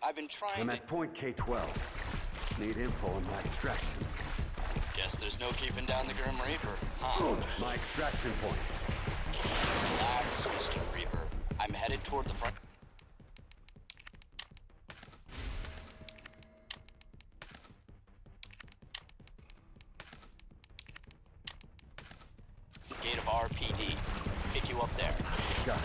I've been trying. I'm at point K-12. Need info on my extraction. Guess there's no keeping down the Grim Reaper, huh? Oh, my extraction point. Relax, Mr. Reaper. I'm headed toward the front. Gate of RPD. Pick you up there. Got it.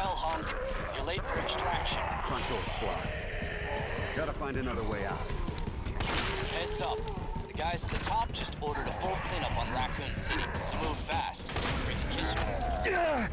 hell, hon. You're late for extraction. Front door blocked. Gotta find another way out. Heads up. The guys at the top just ordered a full cleanup on Raccoon City, so move fast. We can kiss her.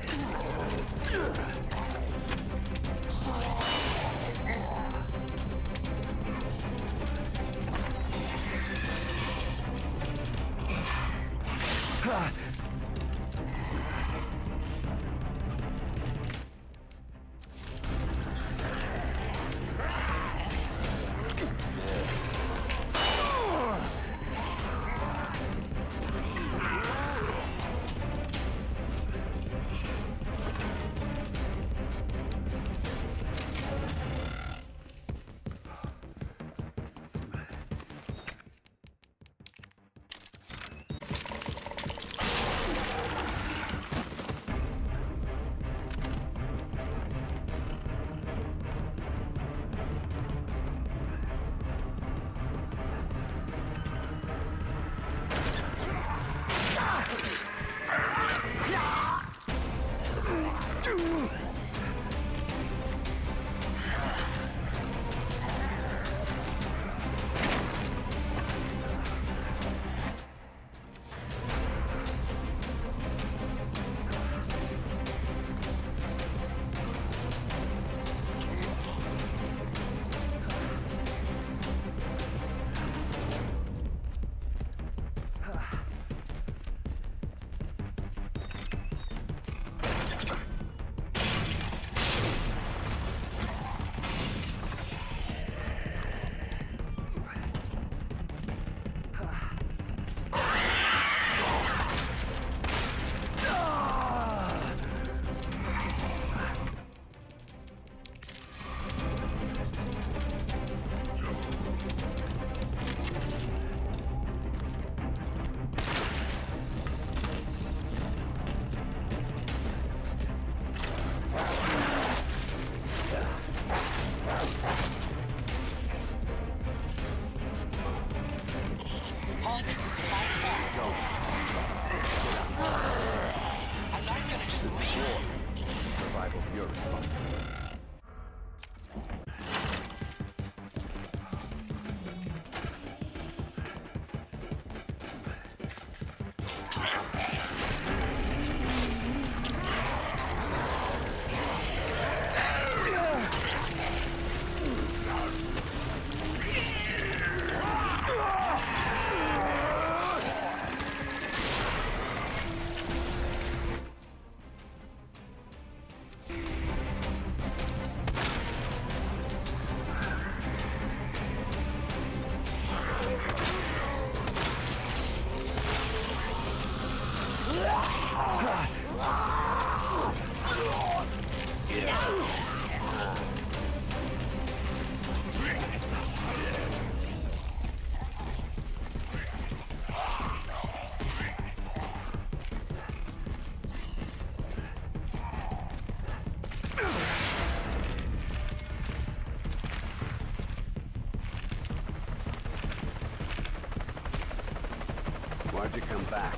Why'd you come back?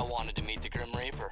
I wanted to meet the Grim Reaper.